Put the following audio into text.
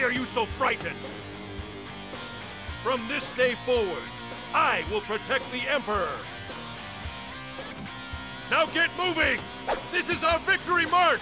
Why are you so frightened? From this day forward, I will protect the Emperor. Now get moving! This is our victory march!